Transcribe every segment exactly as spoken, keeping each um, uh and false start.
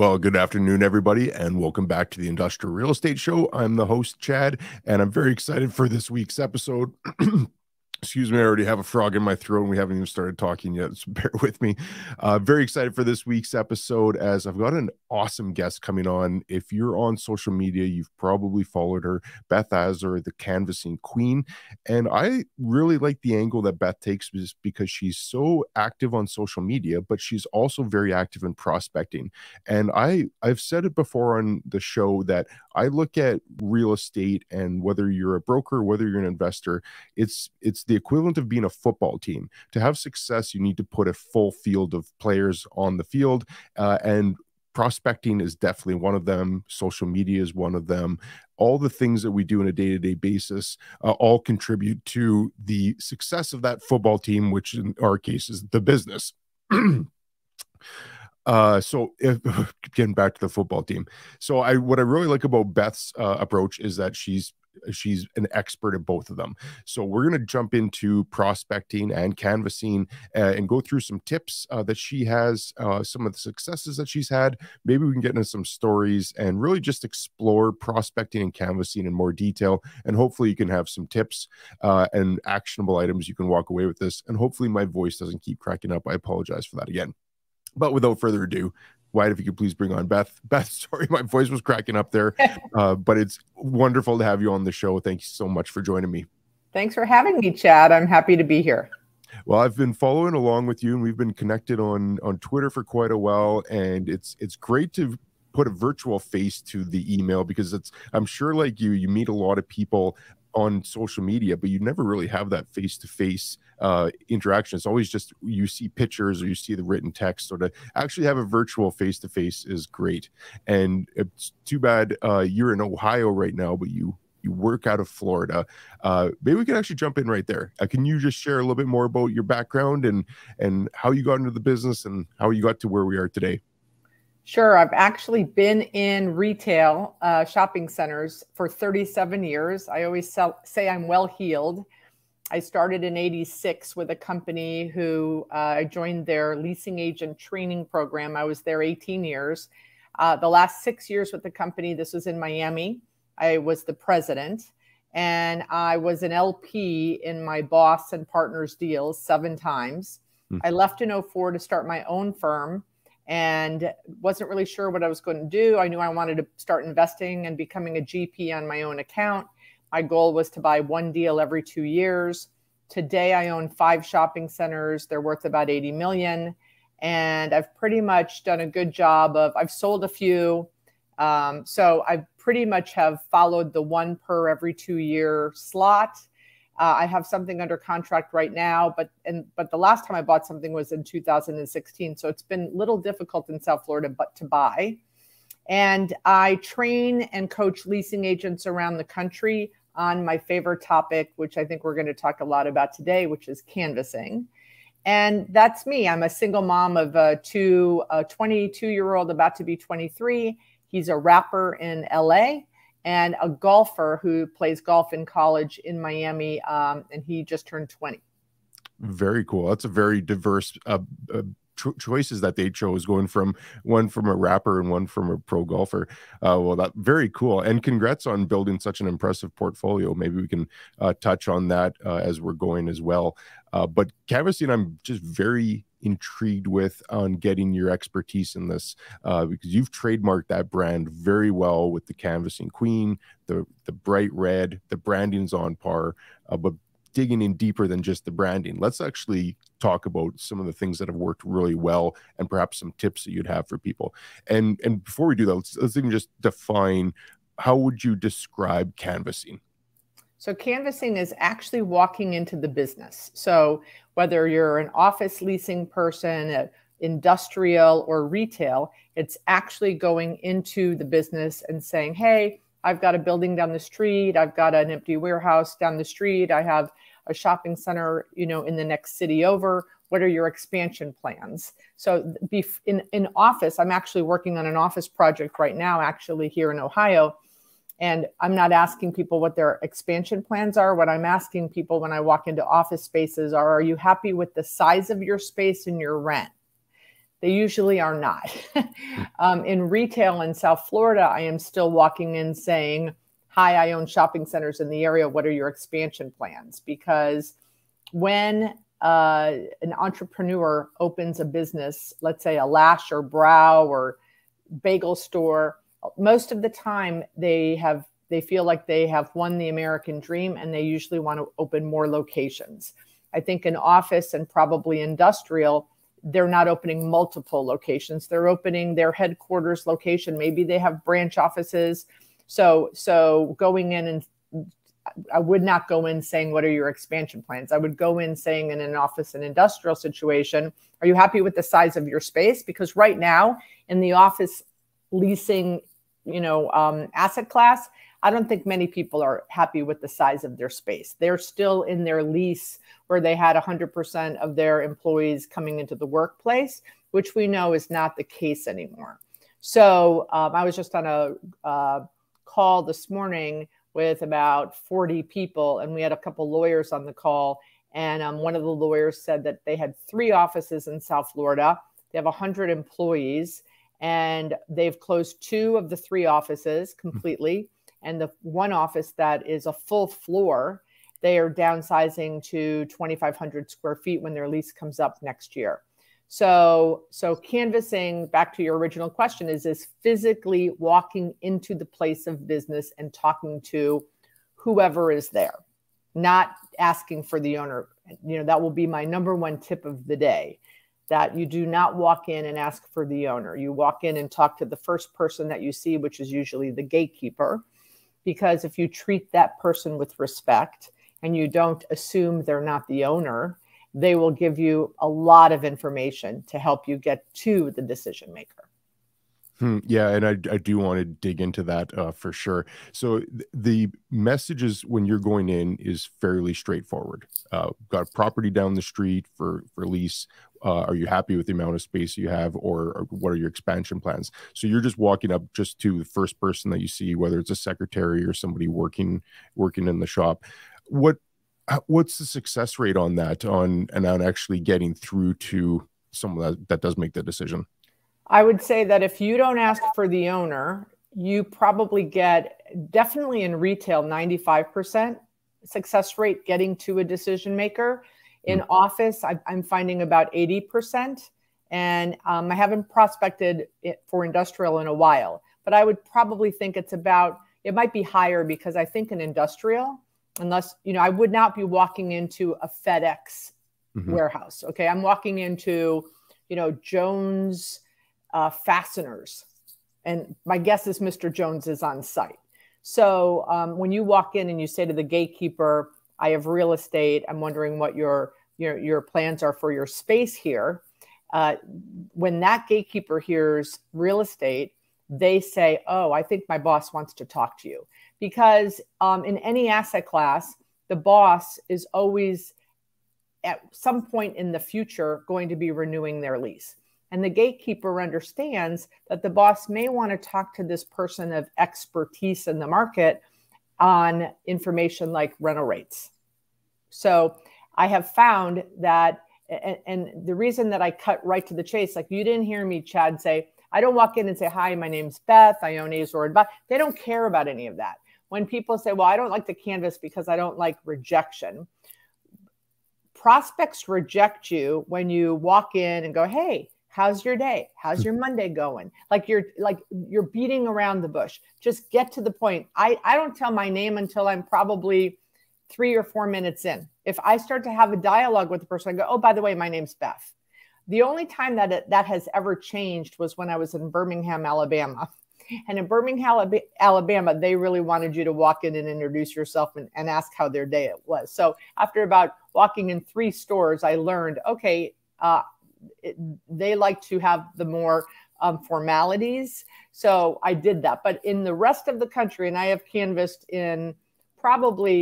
Well, good afternoon, everybody, and welcome back to the Industrial Real Estate Show. I'm the host, Chad, and I'm very excited for this week's episode. Excuse me, I already have a frog in my throat, and we haven't even started talking yet, so bear with me. Uh, very excited for this week's episode, as I've got an awesome guest coming on. If you're on social media, you've probably followed her, Beth Azor, the canvassing queen. And I really like the angle that Beth takes because she's so active on social media, but she's also very active in prospecting. And I, I've said it before on the show that I look at real estate, and whether you're a broker, whether you're an investor, it's it's the equivalent of being a football team. To have success, you need to put a full field of players on the field, uh, and prospecting is definitely one of them. Social media is one of them. All the things that we do on a day-to-day basis uh, all contribute to the success of that football team, which in our case is the business. Uh, so if, getting back to the football team. So I, what I really like about Beth's uh, approach is that she's, she's an expert at both of them. So we're going to jump into prospecting and canvassing uh, and go through some tips uh, that she has, uh, some of the successes that she's had. Maybe we can get into some stories and really just explore prospecting and canvassing in more detail. And hopefully you can have some tips uh, and actionable items you can walk away with this. And hopefully my voice doesn't keep cracking up. I apologize for that again. But without further ado, Wyatt, if you could please bring on Beth. Beth, sorry, my voice was cracking up there, uh, but it's wonderful to have you on the show. Thank you so much for joining me. Thanks for having me, Chad. I'm happy to be here. Well, I've been following along with you, and we've been connected on, on Twitter for quite a while, and it's, it's great to put a virtual face to the email because it's, I'm sure like you, you meet a lot of people on social media, but you never really have that face-to-face uh, interaction. It's always just you see pictures or you see the written text. So to actually have a virtual face-to-face is great. And it's too bad uh, you're in Ohio right now, but you you work out of Florida. Uh, maybe we can actually jump in right there. Uh, can you just share a little bit more about your background and and how you got into the business and how you got to where we are today? Sure. I've actually been in retail uh, shopping centers for thirty-seven years. I always sell, say I'm well-heeled. I started in eighty-six with a company who uh, I joined their leasing agent training program. I was there eighteen years. Uh, the last six years with the company, this was in Miami. I was the president, and I was an L P in my boss and partners deals seven times. Mm. I left in oh four to start my own firm, and wasn't really sure what I was going to do. I knew I wanted to start investing and becoming a G P on my own account. My goal was to buy one deal every two years. Today, I own five shopping centers. They're worth about eighty million dollars. And I've pretty much done a good job of, I've sold a few. Um, so I pretty much have followed the one per every two year slot. Uh, I have something under contract right now, but and but the last time I bought something was in two thousand sixteen. So it's been a little difficult in South Florida but to buy. And I train and coach leasing agents around the country on my favorite topic, which I think we're going to talk a lot about today, which is canvassing. And that's me. I'm a single mom of a twenty-two-year-old about to be twenty-three. He's a rapper in L A, and a golfer who plays golf in college in Miami, um, and he just turned twenty. Very cool. That's a very diverse uh, uh, cho choices that they chose, going from one from a rapper and one from a pro golfer. Uh, well, that's very cool. And congrats on building such an impressive portfolio. Maybe we can uh, touch on that uh, as we're going as well. Uh, but canvassing, I'm just very intrigued with on getting your expertise in this uh, because you've trademarked that brand very well with the canvassing queen, the the bright red, the branding's on par, uh, but digging in deeper than just the branding. Let's actually talk about some of the things that have worked really well and perhaps some tips that you'd have for people. And and before we do that, let's, let's even just define, how would you describe canvassing? So canvassing is actually walking into the business. So whether you're an office leasing person, industrial or retail, it's actually going into the business and saying, hey, I've got a building down the street. I've got an empty warehouse down the street. I have a shopping center, you know, in the next city over. What are your expansion plans? So in, in office, I'm actually working on an office project right now, actually here in Ohio. And I'm not asking people what their expansion plans are. What I'm asking people when I walk into office spaces are, are you happy with the size of your space and your rent? They usually are not. um, in retail in South Florida, I am still walking in saying, hi, I own shopping centers in the area. What are your expansion plans? Because when uh, an entrepreneur opens a business, let's say a lash or brow or bagel store, most of the time they have they feel like they have won the American dream, and they usually want to open more locations. I think in office and probably industrial, they're not opening multiple locations. They're opening their headquarters location. Maybe they have branch offices. So, so going in, and I would not go in saying, what are your expansion plans? I would go in saying, in an office and industrial situation, are you happy with the size of your space? Because right now in the office leasing, you know, um, asset class, I don't think many people are happy with the size of their space. They're still in their lease where they had one hundred percent of their employees coming into the workplace, which we know is not the case anymore. So um, I was just on a uh, call this morning with about forty people, and we had a couple lawyers on the call. And um, one of the lawyers said that they had three offices in South Florida. They have one hundred employees, and they've closed two of the three offices completely. Mm-hmm. And the one office that is a full floor, they are downsizing to twenty-five hundred square feet when their lease comes up next year. So, so canvassing, back to your original question, is is physically walking into the place of business and talking to whoever is there, not asking for the owner. You know, that will be my number one tip of the day, that you do not walk in and ask for the owner. You walk in and talk to the first person that you see, which is usually the gatekeeper. Because if you treat that person with respect and you don't assume they're not the owner, they will give you a lot of information to help you get to the decision maker. Hmm, yeah, and I, I do want to dig into that uh, for sure. So th the messages when you're going in is fairly straightforward. Uh, got a property down the street for, for lease. Uh, are you happy with the amount of space you have, or, or what are your expansion plans? So you're just walking up just to the first person that you see, whether it's a secretary or somebody working working in the shop. What what's the success rate on that, on and on actually getting through to someone that, that does make the decision? I would say that if you don't ask for the owner, you probably get, definitely in retail, ninety-five percent success rate getting to a decision maker. In office, I, I'm finding about eighty percent, and um, I haven't prospected it for industrial in a while, but I would probably think it's about, it might be higher, because I think in industrial, unless, you know, I would not be walking into a FedEx mm-hmm. warehouse. Okay. I'm walking into, you know, Jones uh, fasteners, and my guess is Mister Jones is on site. So um, when you walk in and you say to the gatekeeper, I have real estate, I'm wondering what your, your, your plans are for your space here. Uh, when that gatekeeper hears real estate, they say, oh, I think my boss wants to talk to you. Because um, in any asset class, the boss is always at some point in the future going to be renewing their lease. And the gatekeeper understands that the boss may want to talk to this person of expertise in the market on information like rental rates. So I have found that, and, and the reason that I cut right to the chase, like you didn't hear me, Chad, say, I don't walk in and say, hi, my name's Beth, I own Azor and Beth. They don't care about any of that. When people say, well, I don't like to canvas because I don't like rejection. Prospects reject you when you walk in and go, hey, how's your day? How's your Monday going? Like you're like you're beating around the bush. Just get to the point. I, I don't tell my name until I'm probably three or four minutes in. If I start to have a dialogue with the person, I go, oh, by the way, my name's Beth. The only time that it, that has ever changed was when I was in Birmingham, Alabama. And in Birmingham, Alabama, they really wanted you to walk in and introduce yourself and, and ask how their day was. So after about walking in three stores, I learned, okay, uh, It, they like to have the more um, formalities. So I did that. But in the rest of the country, and I have canvassed in probably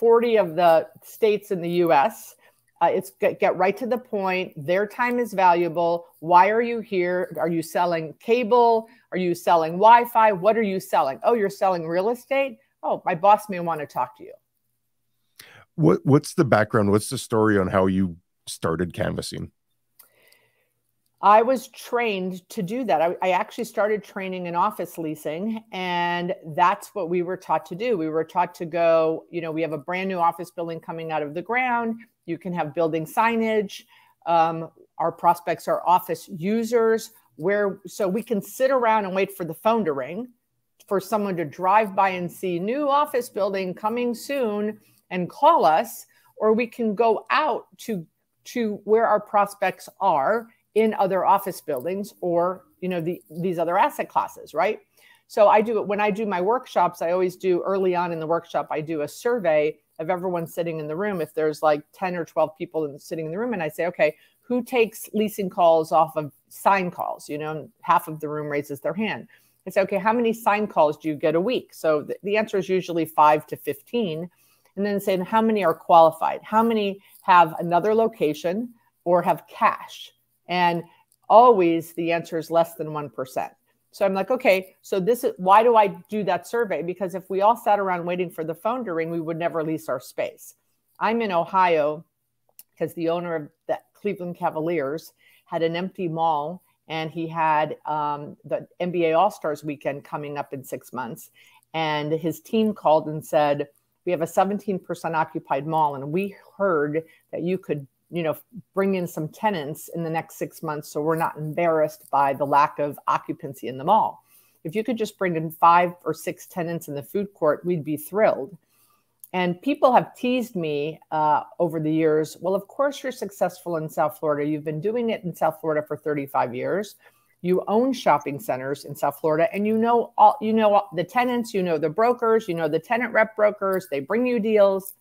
forty of the states in the U S, uh, it's get, get right to the point. Their time is valuable. Why are you here? Are you selling cable? Are you selling Wi-Fi? What are you selling? Oh, you're selling real estate? Oh, my boss may want to talk to you. What, what's the background? What's the story on how you started canvassing? I was trained to do that. I, I actually started training in office leasing, and that's what we were taught to do. We were taught to go, you know, we have a brand new office building coming out of the ground. You can have building signage. Um, our prospects are office users, where so we can sit around and wait for the phone to ring, for someone to drive by and see new office building coming soon and call us, or we can go out to to where our prospects are in other office buildings, or, you know, the, these other asset classes, right? So I do it when I do my workshops. I always do early on in the workshop, I do a survey of everyone sitting in the room. If there's like ten or twelve people in, sitting in the room, and I say, okay, who takes leasing calls off of sign calls? You know, half of the room raises their hand. I say, okay, how many sign calls do you get a week? So the, the answer is usually five to fifteen. And then saying, how many are qualified? How many have another location or have cash? And always the answer is less than one percent. So I'm like, okay, so this is, why do I do that survey? Because if we all sat around waiting for the phone to ring, we would never lease our space. I'm in Ohio because the owner of the Cleveland Cavaliers had an empty mall, and he had um, the N B A All-Stars weekend coming up in six months. And his team called and said, we have a seventeen percent occupied mall, and we heard that you could, you know, bring in some tenants in the next six months so we're not embarrassed by the lack of occupancy in the mall. If you could just bring in five or six tenants in the food court, we'd be thrilled. And people have teased me uh, over the years, well, of course you're successful in South Florida. You've been doing it in South Florida for thirty-five years. You own shopping centers in South Florida, and you know all, you know all the tenants, you know the brokers, you know the tenant rep brokers, they bring you deals.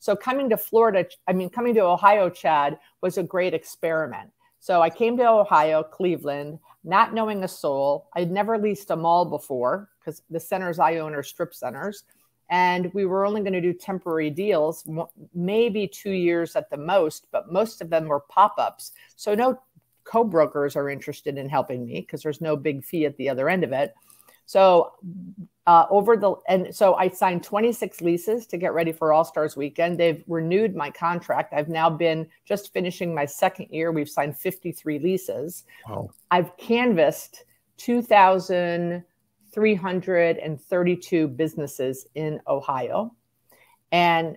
So coming to Florida, I mean, coming to Ohio, Chad, was a great experiment. So I came to Ohio, Cleveland, not knowing a soul. I'd never leased a mall before because the centers I own are strip centers. And we were only going to do temporary deals, maybe two years at the most, but most of them were pop-ups. So no co-brokers are interested in helping me because there's no big fee at the other end of it. So uh, over the, and so I signed twenty-six leases to get ready for All-Stars weekend. They've renewed my contract. I've now been just finishing my second year. We've signed fifty-three leases. Wow. I've canvassed two thousand three hundred thirty-two businesses in Ohio, and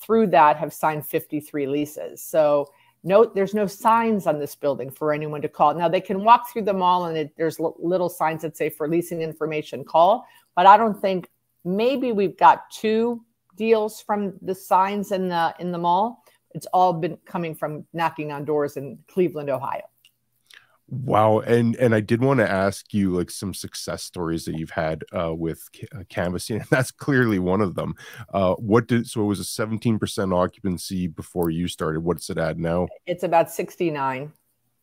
through that have signed fifty-three leases. So no, there's no signs on this building for anyone to call. Now, they can walk through the mall, and it, there's little signs that say for leasing information, call. But I don't think, maybe we've got two deals from the signs in the, in the mall. It's all been coming from knocking on doors in Cleveland, Ohio. Wow. And and I did want to ask you like some success stories that you've had uh, with uh, canvassing. And that's clearly one of them. Uh, what did so it was a seventeen percent occupancy before you started. What's it at now? It's about sixty-nine.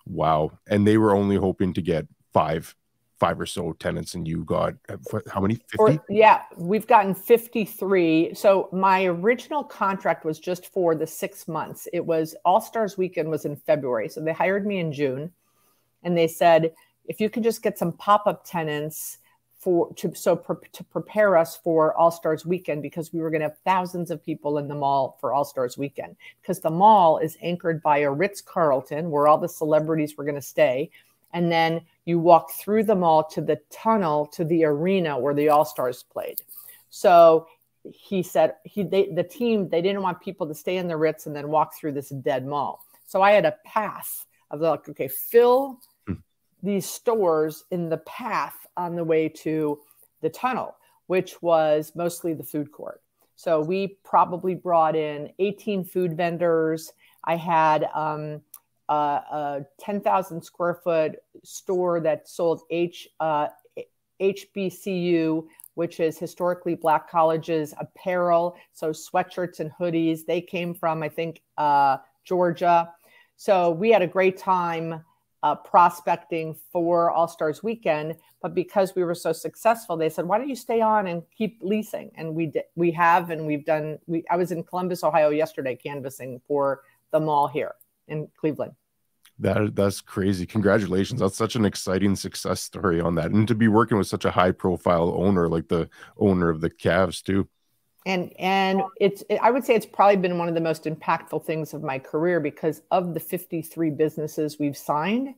Wow. And they were only hoping to get five, five or so tenants. And you got how many? fifty? Or, yeah, we've gotten fifty-three. So my original contract was just for the six months. It was All-Stars weekend was in February. So they hired me in June. And they said, if you could just get some pop-up tenants for to so pre to prepare us for All-Stars weekend, because we were going to have thousands of people in the mall for All-Stars weekend, because the mall is anchored by a Ritz-Carlton where all the celebrities were going to stay. And then you walk through the mall to the tunnel to the arena where the All-Stars played. So he said he they, the team, they didn't want people to stay in the Ritz and then walk through this dead mall. So I had a path of like, okay, fill these stores in the path on the way to the tunnel, which was mostly the food court. So we probably brought in eighteen food vendors. I had um, a, a ten thousand square foot store that sold H, uh, H B C U, which is historically Black colleges apparel. So sweatshirts and hoodies, they came from, I think, uh, Georgia. So we had a great time Uh, prospecting for All-Stars weekend, but because we were so successful, they said, why don't you stay on and keep leasing? And we did, we have, and we've done, we, I was in Columbus, Ohio yesterday, canvassing for the mall here in Cleveland. That, that's crazy. Congratulations. That's such an exciting success story on that. And to be working with such a high profile owner, like the owner of the Cavs too. And, and it's, I would say it's probably been one of the most impactful things of my career, because of the fifty-three businesses we've signed,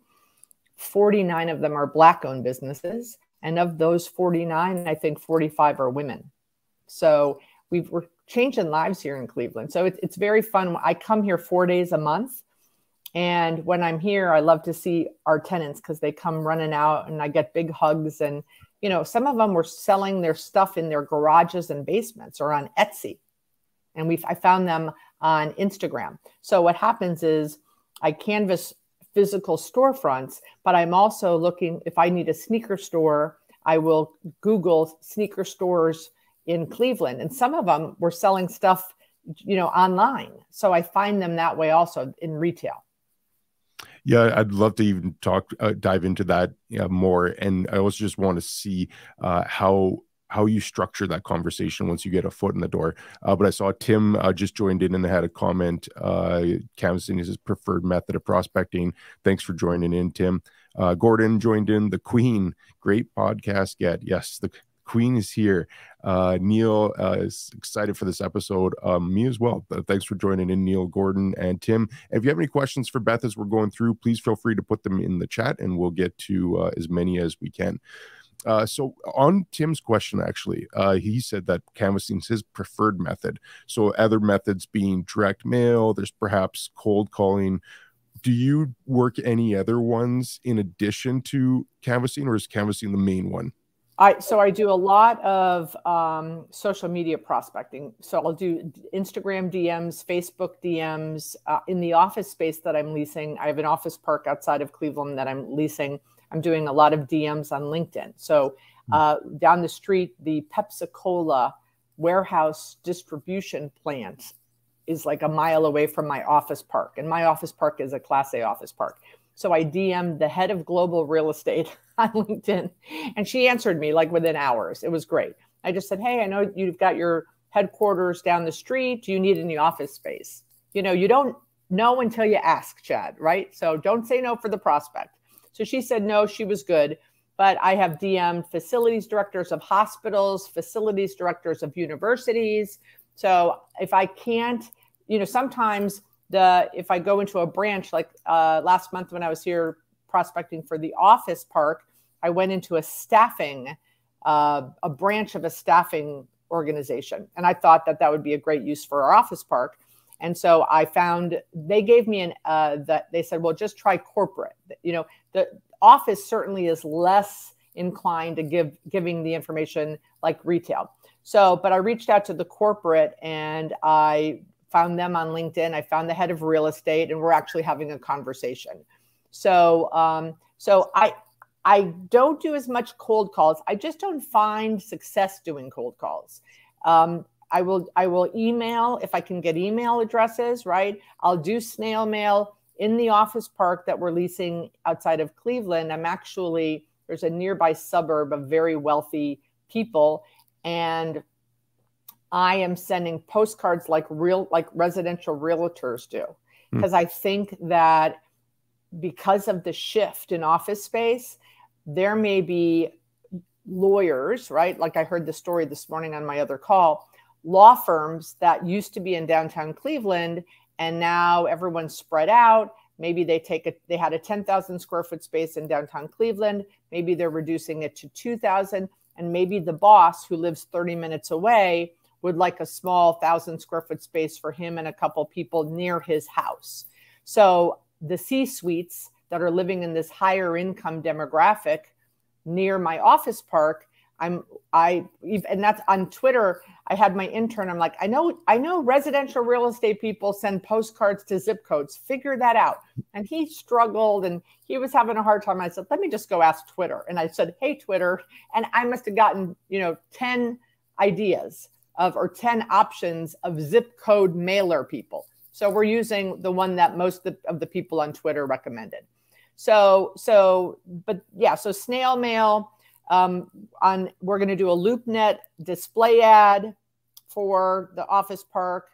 forty-nine of them are Black-owned businesses. And of those forty-nine, I think forty-five are women. So we've, we're changing lives here in Cleveland. So it, it's very fun. I come here four days a month. And when I'm here, I love to see our tenants because they come running out and I get big hugs. And, you know, some of them were selling their stuff in their garages and basements or on Etsy. And we I found them on Instagram. So what happens is I canvas physical storefronts, but I'm also looking, if I need a sneaker store, I will Google sneaker stores in Cleveland. And some of them were selling stuff, you know, online. So I find them that way also in retail. Yeah, I'd love to even talk, uh, dive into that yeah, more. And I also just want to see uh, how how you structure that conversation once you get a foot in the door. Uh, but I saw Tim uh, just joined in and had a comment. Uh, canvassing is his preferred method of prospecting. Thanks for joining in, Tim. Uh, Gordon joined in. The Queen, great podcast get. Yes, the Queen is here. Uh, Neil uh, is excited for this episode. Um, me as well. Uh, thanks for joining in, Neil, Gordon, and Tim. And if you have any questions for Beth as we're going through, please feel free to put them in the chat and we'll get to uh, as many as we can. Uh, so on Tim's question, actually, uh, he said that canvassing is his preferred method. So other methods being direct mail, there's perhaps cold calling. Do you work any other ones in addition to canvassing, or is canvassing the main one? I, so I do a lot of um, social media prospecting. So I'll do Instagram D Ms, Facebook D Ms. Uh, in the office space that I'm leasing, I have an office park outside of Cleveland that I'm leasing. I'm doing a lot of D Ms on LinkedIn. So uh, down the street, the Pepsi-Cola warehouse distribution plant is like a mile away from my office park. And my office park is a Class A office park. So I D M'd the head of global real estate on LinkedIn, and she answered me like within hours. It was great. I just said, hey, I know you've got your headquarters down the street. Do you need any office space? You know, you don't know until you ask, Chad, right? So don't say no for the prospect. So she said no, she was good. But I have D M'd facilities directors of hospitals, facilities directors of universities. So if I can't, you know, sometimes the if I go into a branch, like uh, last month when I was here prospecting for the office park, I went into a staffing, uh, a branch of a staffing organization. And I thought that that would be a great use for our office park. And so I found, they gave me an, uh, that they said, well, just try corporate. You know, the office certainly is less inclined to give, giving the information like retail. So, but I reached out to the corporate and I found them on LinkedIn. I found the head of real estate and we're actually having a conversation. So, um, so I, I don't do as much cold calls. I just don't find success doing cold calls. Um, I will, I will email if I can get email addresses, right? I'll do snail mail in the office park that we're leasing outside of Cleveland. I'm actually, there's a nearby suburb of very wealthy people. And I am sending postcards like real, like residential realtors do. Because mm. I think that because of the shift in office space, there may be lawyers, right? Like I heard the story this morning on my other call, law firms that used to be in downtown Cleveland and now everyone's spread out. Maybe they take a, they had a ten thousand square foot space in downtown Cleveland. Maybe they're reducing it to two thousand. And maybe the boss who lives thirty minutes away would like a small thousand square foot space for him and a couple people near his house. So the C-suites that are living in this higher income demographic near my office park, I'm, I, and that's on Twitter. I had my intern. I'm like, I know, I know residential real estate people send postcards to zip codes, figure that out. And he struggled and he was having a hard time. I said, let me just go ask Twitter. And I said, hey, Twitter. And I must've gotten, you know, ten ideas of, or ten options of zip code mailer people. So we're using the one that most of the people on Twitter recommended. So, so, but yeah, so snail mail, Um, on, we're going to do a LoopNet display ad for the office park.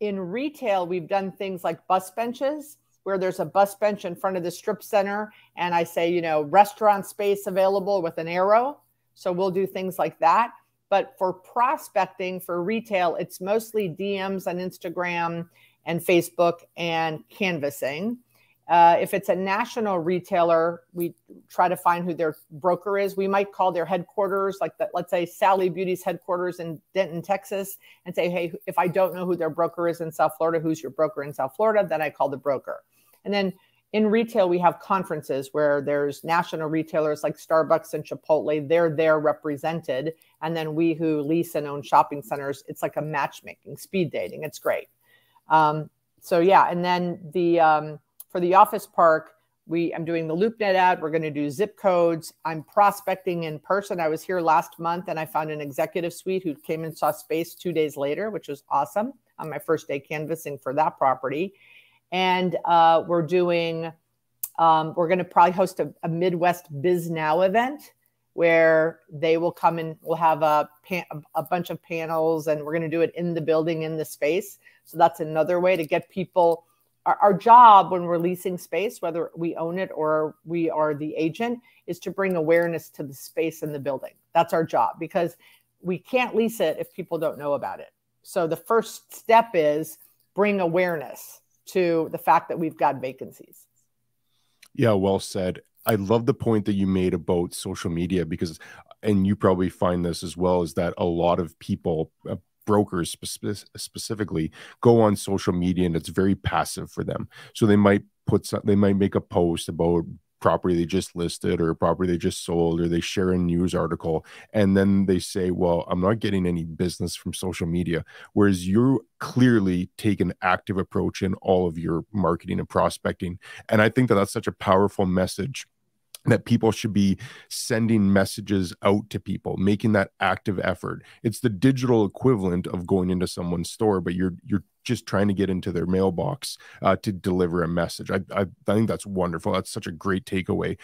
In retail, we've done things like bus benches, where there's a bus bench in front of the strip center. And I say, you know, restaurant space available with an arrow. So we'll do things like that. But for prospecting for retail, it's mostly D Ms on Instagram and Facebook and canvassing. Uh, if it's a national retailer, we try to find who their broker is. We might call their headquarters, like the, let's say Sally Beauty's headquarters in Denton, Texas, and say, hey, if I don't know who their broker is in South Florida, who's your broker in South Florida? Then I call the broker. And then in retail, we have conferences where there's national retailers like Starbucks and Chipotle. They're there represented. And then we who lease and own shopping centers, it's like a matchmaking, speed dating. It's great. Um, so yeah, and then the... Um, For the office park, we I'm doing the LoopNet ad. We're going to do zip codes. I'm prospecting in person. I was here last month and I found an executive suite who came and saw space two days later, which was awesome on my first day canvassing for that property. And uh, we're doing, um, we're going to probably host a, a Midwest Biz Now event where they will come and we'll have a, pan, a bunch of panels, and we're going to do it in the building, in the space. So that's another way to get people. Our job when we're leasing space, whether we own it or we are the agent, is to bring awareness to the space in the building. That's our job, because we can't lease it if people don't know about it. So the first step is bring awareness to the fact that we've got vacancies. Yeah, well said. I love the point that you made about social media, because, and you probably find this as well, is that a lot of people, uh, brokers spe- specifically, go on social media and it's very passive for them. So they might put some, they might make a post about property they just listed or property they just sold, or they share a news article, and then they say, well, I'm not getting any business from social media. Whereas you clearly take an active approach in all of your marketing and prospecting. And I think that that's such a powerful message, that people should be sending messages out to people, making that active effort. It's the digital equivalent of going into someone's store, but you're you're just trying to get into their mailbox uh, to deliver a message. I, I I think that's wonderful. That's such a great takeaway.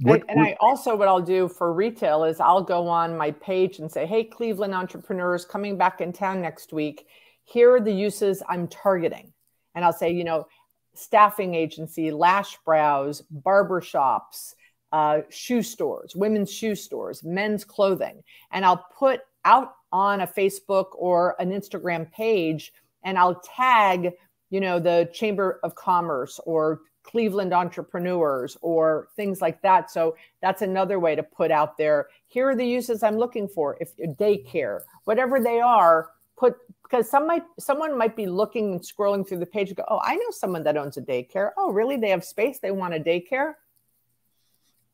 What, and I also, what I'll do for retail is I'll go on my page and say, hey, Cleveland entrepreneurs coming back in town next week, here are the uses I'm targeting. And I'll say, you know, staffing agency, lash brows, barbershops, Uh, shoe stores, women's shoe stores, men's clothing. And I'll put out on a Facebook or an Instagram page, and I'll tag, you know, the Chamber of Commerce or Cleveland entrepreneurs or things like that. So that's another way to put out there, here are the uses I'm looking for. If daycare, whatever they are, put, because some might, someone might be looking and scrolling through the page and go, oh, I know someone that owns a daycare. Oh, really? They have space. They want a daycare.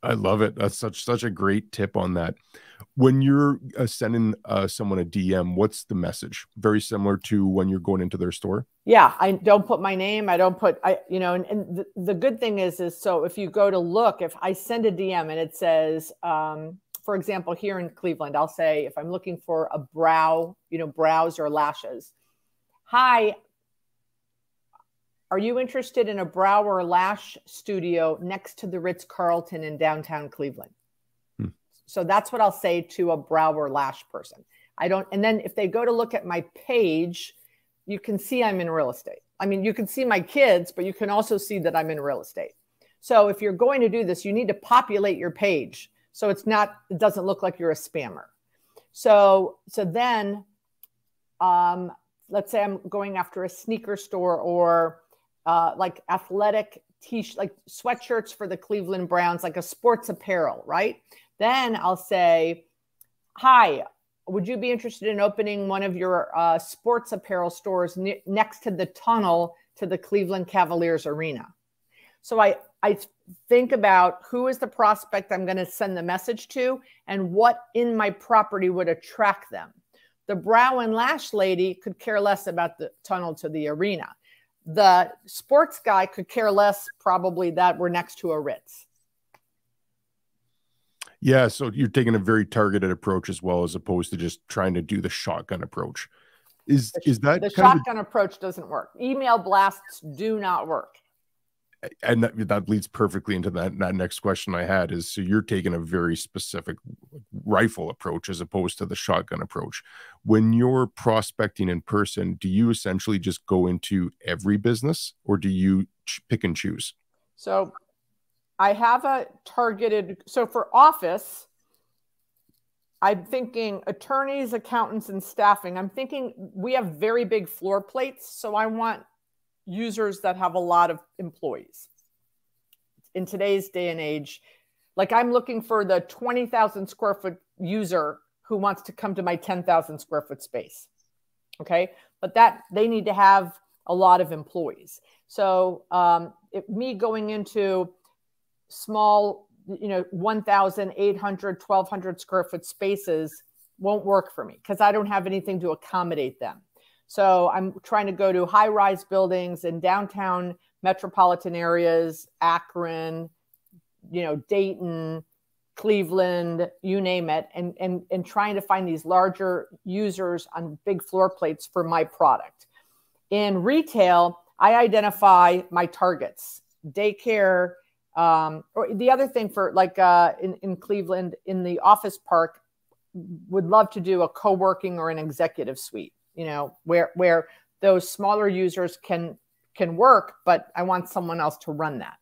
I love it. That's such such a great tip on that. When you're uh, sending uh, someone a D M, what's the message? Very similar to when you're going into their store? Yeah, I don't put my name. I don't put, I you know, and, and the, the good thing is, is so if you go to look, if I send a D M and it says, um, for example, here in Cleveland, I'll say, if I'm looking for a brow, you know, brows or lashes, hi, are you interested in a brow or lash studio next to the Ritz-Carlton in downtown Cleveland? Hmm. So that's what I'll say to a brow or lash person. I don't, and then if they go to look at my page, you can see I'm in real estate. I mean, you can see my kids, but you can also see that I'm in real estate. So if you're going to do this, you need to populate your page, so it's not, it doesn't look like you're a spammer. So, so then, um, let's say I'm going after a sneaker store or Uh, like athletic t-shirt, like sweatshirts for the Cleveland Browns, like a sports apparel, right? Then I'll say, hi, would you be interested in opening one of your uh, sports apparel stores ne- next to the tunnel to the Cleveland Cavaliers arena? So I, I think about who is the prospect I'm going to send the message to and what in my property would attract them. The brow and lash lady could care less about the tunnel to the arena. The sports guy could care less, probably, that we're next to a Ritz. Yeah, so you're taking a very targeted approach as well, as opposed to just trying to do the shotgun approach. Is the, is that the shotgun of... approach doesn't work? Email blasts do not work. And that, that leads perfectly into that, that next question I had is, so you're taking a very specific rifle approach as opposed to the shotgun approach. When you're prospecting in person, do you essentially just go into every business, or do you pick and choose? So I have a targeted, so for office, I'm thinking attorneys, accountants, and staffing. I'm thinking we have very big floor plates, so I want users that have a lot of employees. in today's day and age. Like, I'm looking for the twenty thousand square foot user who wants to come to my ten thousand square foot space. Okay. But that they need to have a lot of employees. So um, it, me going into small, you know, eighteen hundred, twelve hundred square foot spaces won't work for me because I don't have anything to accommodate them. So I'm trying to go to high rise buildings in downtown metropolitan areas, Akron, you know, Dayton, Cleveland, you name it, and, and, and trying to find these larger users on big floor plates for my product. In retail, I identify my targets, daycare. Um, or the other thing for like uh, in, in Cleveland, in the office park, would love to do a co-working or an executive suite, you know, where, where those smaller users can, can work, but I want someone else to run that.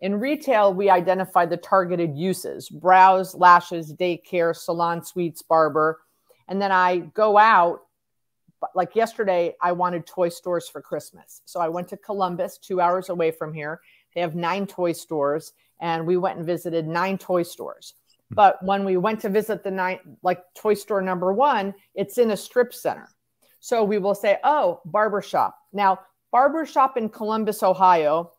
In retail, we identify the targeted uses: brows, lashes, daycare, salon suites, barber. And then I go out, like yesterday, I wanted toy stores for Christmas. So I went to Columbus, two hours away from here. They have nine toy stores, and we went and visited nine toy stores. But when we went to visit the nine, like toy store number one, it's in a strip center. So we will say, oh, barbershop. Now, barbershop in Columbus, Ohio,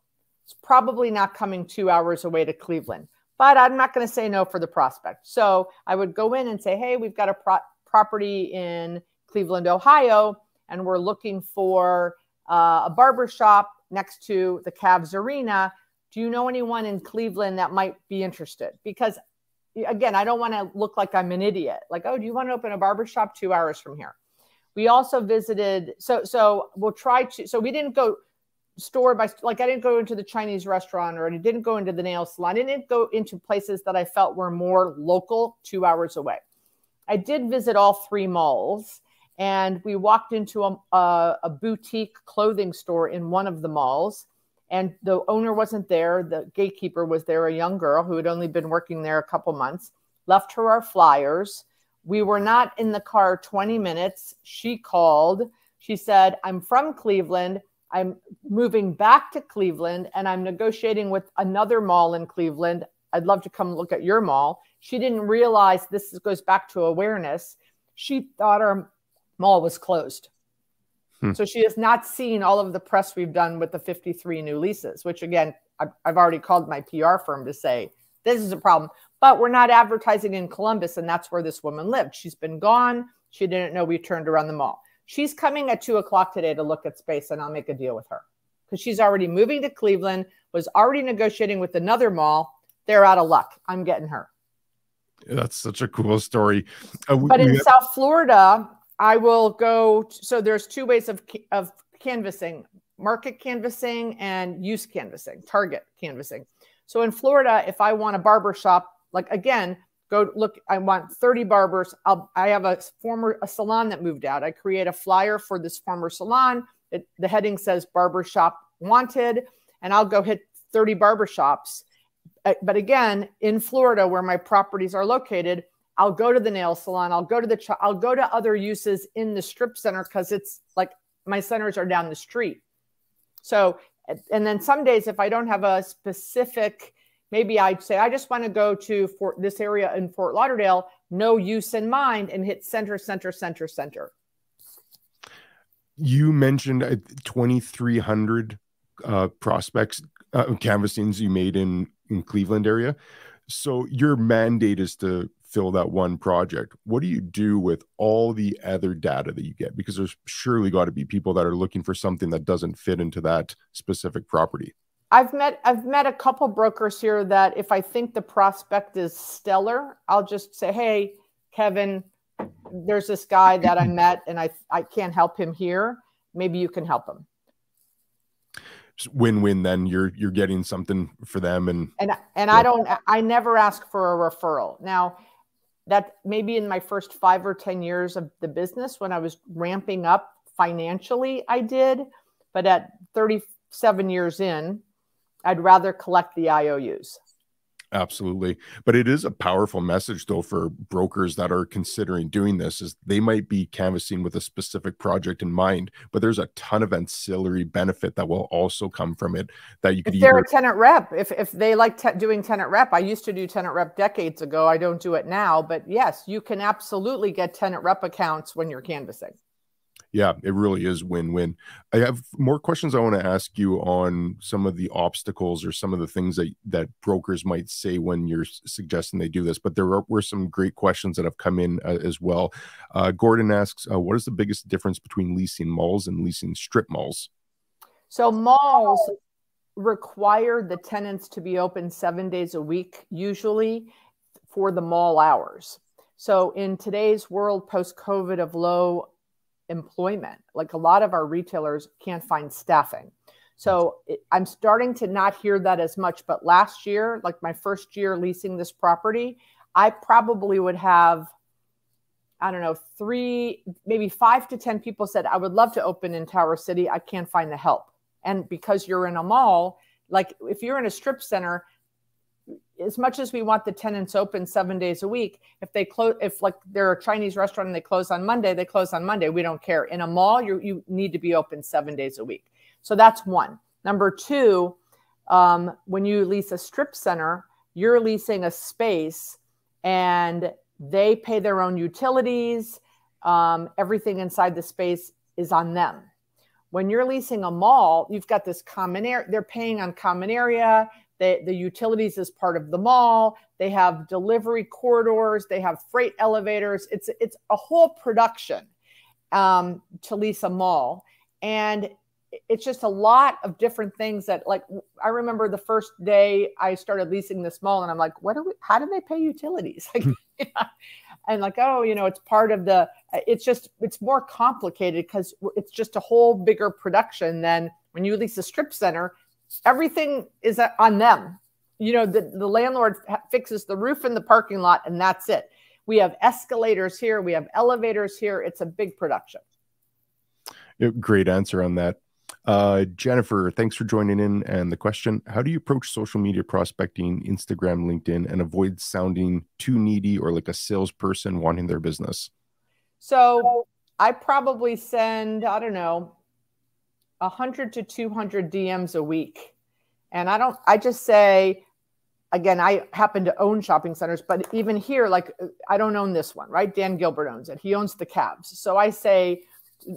it's probably not coming two hours away to Cleveland, but I'm not going to say no for the prospect. So I would go in and say, hey, we've got a pro property in Cleveland, Ohio, and we're looking for uh, a barbershop next to the Cavs arena. Do you know anyone in Cleveland that might be interested? Because again, I don't want to look like I'm an idiot. Like, oh, do you want to open a barbershop two hours from here? We also visited. So, so we'll try to, so we didn't go store by, like I didn't go into the Chinese restaurant, or I didn't go into the nail salon. I didn't go into places that I felt were more local, two hours away. I did visit all three malls, and we walked into a, a, a boutique clothing store in one of the malls, and the owner wasn't there. The gatekeeper was there, a young girl who had only been working there a couple months, left her our flyers. We were not in the car twenty minutes. She called. She said, I'm from Cleveland. I'm moving back to Cleveland, and I'm negotiating with another mall in Cleveland. I'd love to come look at your mall. She didn't realize, this goes back to awareness, she thought our mall was closed. Hmm. So she has not seen all of the press we've done with the fifty-three new leases, which again, I've, I've already called my P R firm to say, this is a problem, but we're not advertising in Columbus. And that's where this woman lived. She's been gone. She didn't know we turned around the mall. She's coming at two o'clock today to look at space, and I'll make a deal with her because she's already moving to Cleveland, was already negotiating with another mall. They're out of luck. I'm getting her. Yeah, that's such a cool story. Uh, we, but in South Florida, I will go. So there's two ways of, of canvassing: market canvassing and use canvassing, target canvassing. So in Florida, if I want a barbershop, like again, go look, I want thirty barbers. I'll, I have a former a salon that moved out. I create a flyer for this former salon. It, the heading says barbershop wanted, and I'll go hit thirty barbershops. But again, in Florida, where my properties are located, I'll go to the nail salon. I'll go to the, I'll go to other uses in the strip center, because it's like my centers are down the street. So, and then some days if I don't have a specific, maybe I'd say, I just want to go to Fort, this area in Fort Lauderdale, no use in mind, and hit center, center, center, center. You mentioned uh, twenty-three hundred uh, prospects, uh, canvassings you made in, in Cleveland area. So your mandate is to fill that one project. What do you do with all the other data that you get? Because there's surely got to be people that are looking for something that doesn't fit into that specific property. I've met, I've met a couple brokers here that if I think the prospect is stellar, I'll just say, hey, Kevin, there's this guy that I met and I, I can't help him here. Maybe you can help him. Win-win. Then you're, you're getting something for them. And, and, and yeah. I don't, I never ask for a referral. Now, that maybe in my first five or ten years of the business, when I was ramping up financially, I did, but at thirty-seven years in, I'd rather collect the I O Us. Absolutely. But it is a powerful message, though, for brokers that are considering doing this. Is they might be canvassing with a specific project in mind, but there's a ton of ancillary benefit that will also come from it that you could. If they're a tenant rep, if, if they like te doing tenant rep, I used to do tenant rep decades ago. I don't do it now. But yes, you can absolutely get tenant rep accounts when you're canvassing. Yeah, it really is win-win. I have more questions I want to ask you on some of the obstacles or some of the things that, that brokers might say when you're suggesting they do this, but there were some great questions that have come in uh, as well. Uh, Gordon asks, uh, what is the biggest difference between leasing malls and leasing strip malls? So malls require the tenants to be open seven days a week, usually for the mall hours. So in today's world, post-COVID, of low employment, like a lot of our retailers can't find staffing. So it, I'm starting to not hear that as much, but last year, like my first year leasing this property, I probably would have, I don't know, three, maybe five to ten people said, I would love to open in Tower City. I can't find the help. And because you're in a mall, like if you're in a strip center, as much as we want the tenants open seven days a week, if they close, if like they're a Chinese restaurant and they close on Monday, they close on Monday. We don't care. In a mall, you you need to be open seven days a week. So that's one. Number two, um, when you lease a strip center, you're leasing a space and they pay their own utilities. Um, everything inside the space is on them. When you're leasing a mall, you've got this common area. They're paying on common area. They, the utilities is part of the mall. They have delivery corridors. They have freight elevators. It's, it's a whole production um, to lease a mall. And it's just a lot of different things that, like, I remember the first day I started leasing this mall and I'm like, what do we, how do they pay utilities? Like, yeah. And like, oh, you know, it's part of the, it's just, it's more complicated because it's just a whole bigger production than when you lease a strip center. Everything is on them. You know, the, the landlord fixes the roof and the parking lot, and that's it. We have escalators here. We have elevators here. It's a big production. Great answer on that. Uh, Jennifer, thanks for joining in. And the question, how do you approach social media prospecting, Instagram, LinkedIn, and avoid sounding too needy or like a salesperson wanting their business? So I probably send, I don't know, one hundred to two hundred D Ms a week. And I don't, I just say, again, I happen to own shopping centers, but even here, like I don't own this one, right? Dan Gilbert owns it. He owns the Cavs. So I say,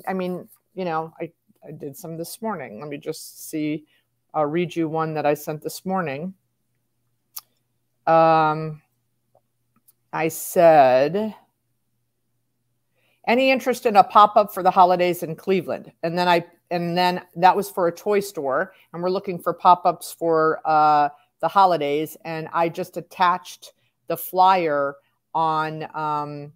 I mean, you know, I, I did some this morning. Let me just see, I'll read you one that I sent this morning. Um, I said, any interest in a pop-up for the holidays in Cleveland? And then I, and then that was for a toy store, and we're looking for pop-ups for uh, the holidays. And I just attached the flyer on um,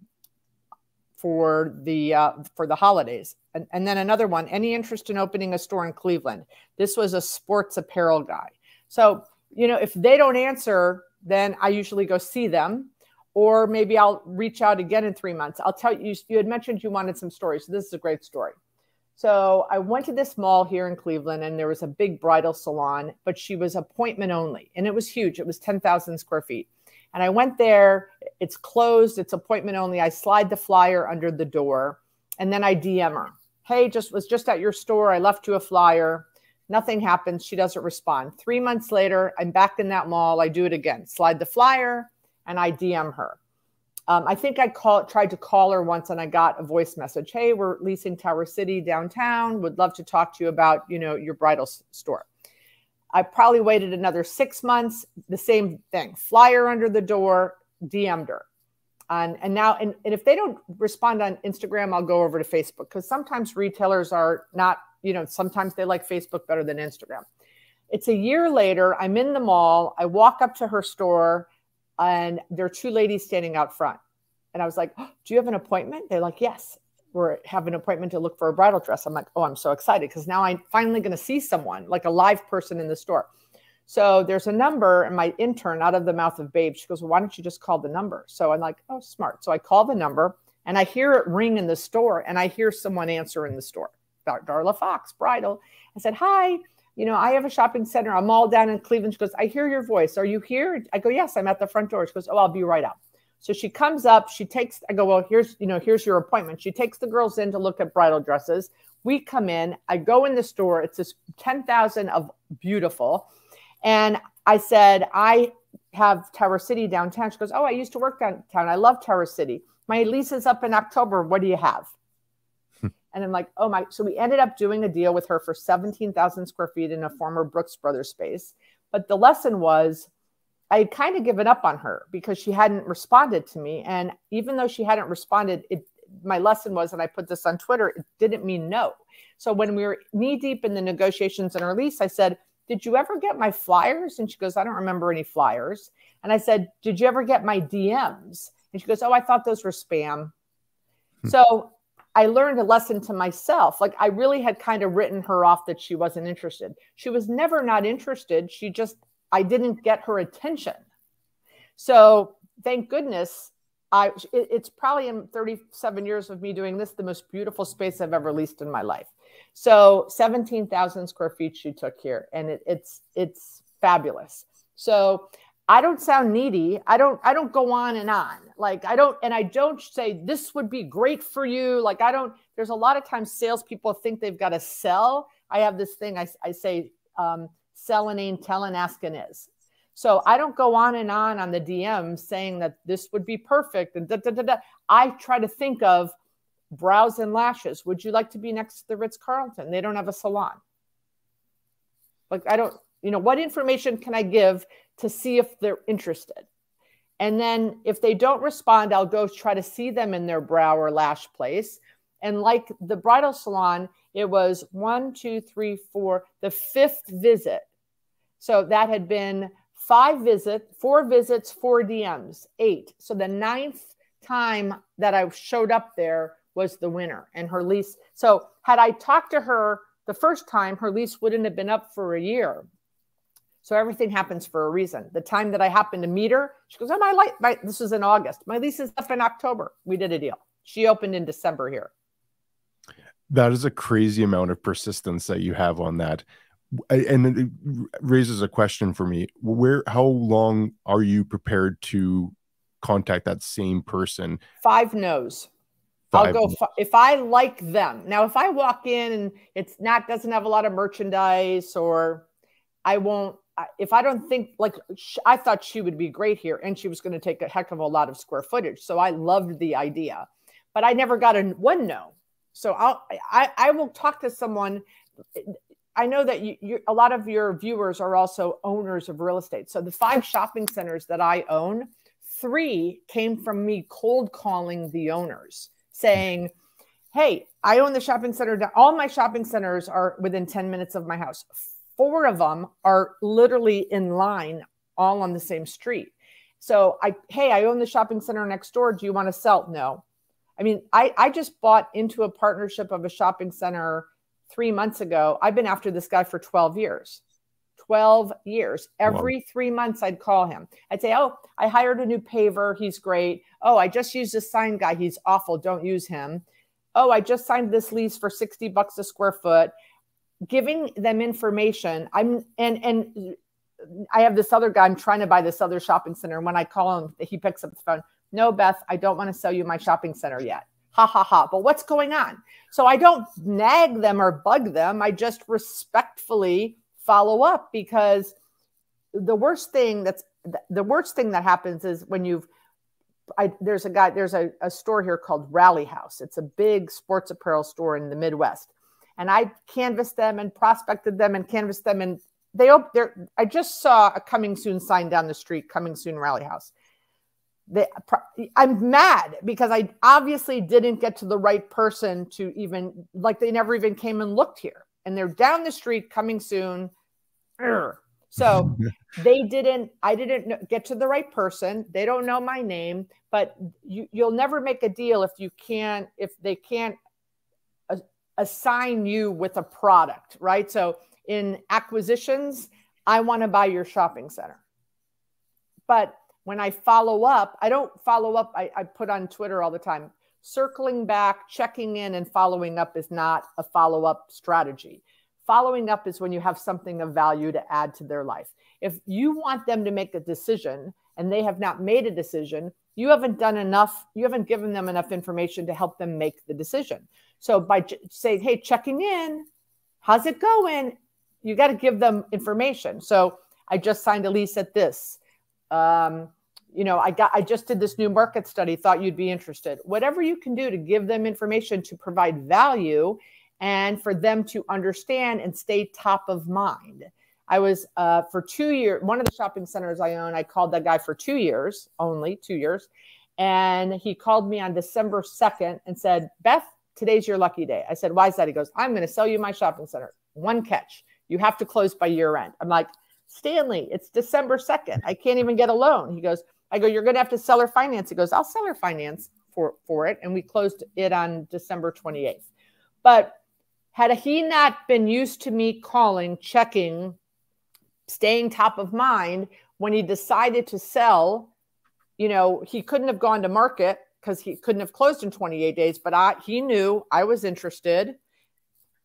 for the uh, for the holidays. And, and then another one, any interest in opening a store in Cleveland? This was a sports apparel guy. So, you know, if they don't answer, then I usually go see them. Or maybe I'll reach out again in three months. I'll tell you, you had mentioned you wanted some stories. So this is a great story. So I went to this mall here in Cleveland and there was a big bridal salon, but she was appointment only. And it was huge. It was ten thousand square feet. And I went there. It's closed. It's appointment only. I slide the flyer under the door and then I D M her. Hey, just was just at your store. I left you a flyer. Nothing happens. She doesn't respond. Three months later, I'm back in that mall. I do it again. Slide the flyer. And I D M her. Um, I think I call, tried to call her once and I got a voice message. Hey, we're leasing Tower City downtown. Would love to talk to you about, you know, your bridal store. I probably waited another six months. The same thing. Flyer under the door, D M'd her. And, and now, and, and if they don't respond on Instagram, I'll go over to Facebook because sometimes retailers are not, you know, sometimes they like Facebook better than Instagram. It's a year later. I'm in the mall. I walk up to her store. And there are two ladies standing out front. And I was like, oh, do you have an appointment? They're like, yes, we have an appointment to look for a bridal dress. I'm like, oh, I'm so excited because now I'm finally going to see someone, like a live person in the store. So there's a number and my intern out of the mouth of babe, she goes, well, why don't you just call the number? So I'm like, oh, smart. So I call the number and I hear it ring in the store and I hear someone answer in the store. Darla Fox Bridal. I said, hi, you know, I have a shopping center. I'm all down in Cleveland. She goes, I hear your voice. Are you here? I go, yes, I'm at the front door. She goes, oh, I'll be right up. So she comes up, she takes, I go, well, here's, you know, here's your appointment. She takes the girls in to look at bridal dresses. We come in, I go in the store. It's this ten thousand of beautiful. And I said, I have Tower City downtown. She goes, oh, I used to work downtown. I love Tower City. My lease is up in October. What do you have? And I'm like, oh my. So we ended up doing a deal with her for seventeen thousand square feet in a former Brooks Brothers space. But the lesson was I had kind of given up on her because she hadn't responded to me. And even though she hadn't responded, it, my lesson was, and I put this on Twitter, it didn't mean no. So when we were knee deep in the negotiations in her lease, I said, did you ever get my flyers? And she goes, I don't remember any flyers. And I said, did you ever get my D Ms? And she goes, oh, I thought those were spam. Hmm. So I learned a lesson to myself. Like I really had kind of written her off that she wasn't interested. She was never not interested. She just, I didn't get her attention. So thank goodness. I, it, it's probably in thirty-seven years of me doing this, the most beautiful space I've ever leased in my life. So seventeen thousand square feet she took here, and it, it's, it's fabulous. So I don't sound needy. I don't, I don't go on and on. Like I don't, and I don't say this would be great for you. Like I don't, there's a lot of times salespeople think they've got to sell. I have this thing I, I say, um, sell and ain't telling, ask and is. So I don't go on and on on the D M saying that this would be perfect. And da, da, da, da. I try to think of brows and lashes. Would you like to be next to the Ritz-Carlton? They don't have a salon. Like I don't, you know, what information can I give to see if they're interested? And then if they don't respond, I'll go try to see them in their brow or lash place. And like the bridal salon, it was one, two, three, four, the fifth visit. So that had been five visits, four visits, four D Ms, eight. So the ninth time that I showed up there was the winner and her lease. So had I talked to her the first time, her lease wouldn't have been up for a year. So everything happens for a reason. The time that I happened to meet her, she goes, oh, my, light, my this was in August. My lease is up in October. We did a deal. She opened in December here. That is a crazy amount of persistence that you have on that. And it raises a question for me. Where, how long are you prepared to contact that same person? Five no's. I'll go if I like them. Now, if I walk in and it's not, doesn't have a lot of merchandise, or I won't, if I don't think like I thought she would be great here and she was going to take a heck of a lot of square footage. So I loved the idea, but I never got a one no. So I'll, I, I will talk to someone. I know that you, you, a lot of your viewers are also owners of real estate. So the five shopping centers that I own, three came from me cold calling the owners, saying, hey, I own the shopping center. All my shopping centers are within ten minutes of my house. Four of them are literally in line, all on the same street. So I, hey, I own the shopping center next door. Do you want to sell? No. I mean, I, I just bought into a partnership of a shopping center three months ago. I've been after this guy for twelve years. twelve years. Every wow. three months I'd call him. I'd say, oh, I hired a new paver. He's great. Oh, I just used this sign guy. He's awful. Don't use him. Oh, I just signed this lease for sixty bucks a square foot. Giving them information. I'm and and I have this other guy. I'm trying to buy this other shopping center. And when I call him, he picks up the phone. No, Beth, I don't want to sell you my shopping center yet. Ha, ha, ha. But what's going on? So I don't nag them or bug them. I just respectfully follow up, because the worst thing that's the worst thing that happens is when you've, I, there's a guy, there's a, a store here called Rally House. It's a big sports apparel store in the Midwest. And I canvassed them and prospected them and canvassed them. And they, they're, I just saw a coming soon sign down the street, coming soon Rally House. They, I'm mad because I obviously didn't get to the right person to even, like they never even came and looked here. And they're down the street, coming soon. So they didn't, I didn't get to the right person. They don't know my name, but you, you'll never make a deal if you can't, if they can't assign you with a product, right? So in acquisitions, I want to buy your shopping center. But when I follow up, I don't follow up. I, I put on Twitter all the time, circling back, checking in and following up is not a follow-up strategy. Following up is when you have something of value to add to their life. If you want them to make a decision and they have not made a decision, you haven't done enough. You haven't given them enough information to help them make the decision. So by saying, hey, checking in, how's it going? You got to give them information. So I just signed a lease at this. Um, you know, I got, I just did this new market study, thought you'd be interested. Whatever you can do to give them information to provide value and for them to understand and stay top of mind. I was uh, for two years, one of the shopping centers I own, I called that guy for two years, only two years. And he called me on December second and said, Beth, today's your lucky day. I said, why is that? He goes, I'm going to sell you my shopping center. One catch. You have to close by year end. I'm like, Stanley, it's December second. I can't even get a loan. He goes, I go, you're going to have to seller finance. He goes, I'll seller finance for, for it. And we closed it on December twenty-eighth. But had he not been used to me calling, checking, staying top of mind, when he decided to sell, you know, he couldn't have gone to market because he couldn't have closed in twenty-eight days, but I, he knew I was interested.